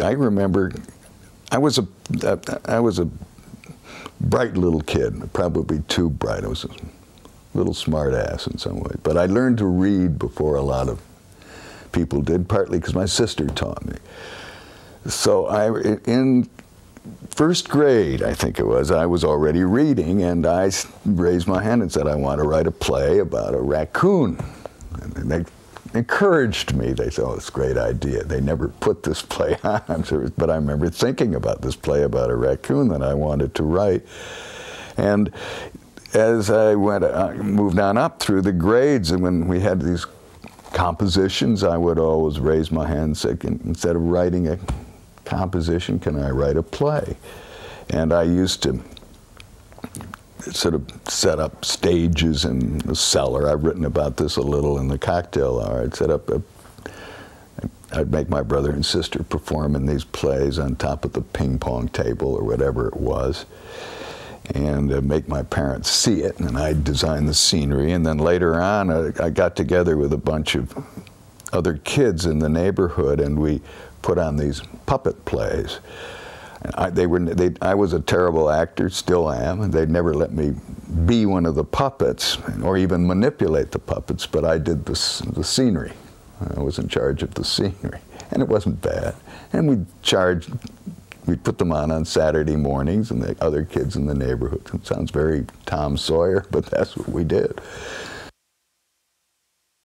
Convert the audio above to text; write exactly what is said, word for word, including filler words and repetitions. I remember I was a I was a bright little kid, probably too bright. I was a little smart ass in some way, but I learned to read before a lot of people did, partly because my sister taught me. So I, in first grade, I think it was, I was already reading, and I raised my hand and said, I want to write a play about a raccoon. And they encouraged me. They said, oh, it's a great idea. They never put this play on, but I remember thinking about this play about a raccoon that I wanted to write. And as I went, I moved on up through the grades, and when we had these compositions, I would always raise my hand and say, instead of writing a composition, can I write a play? And I used to sort of set up stages in the cellar. I've written about this a little in The Cocktail Hour. I'd set up a, I'd make my brother and sister perform in these plays on top of the ping pong table or whatever it was, and uh, make my parents see it, and I designed the scenery. And then later on, I, I got together with a bunch of other kids in the neighborhood, and we put on these puppet plays. And I, they were, they, I was a terrible actor, still am, and they'd never let me be one of the puppets or even manipulate the puppets, but I did the, the scenery. I was in charge of the scenery, and it wasn't bad. And we charged We'd put them on on Saturday mornings, and the other kids in the neighborhood. It sounds very Tom Sawyer, but that's what we did.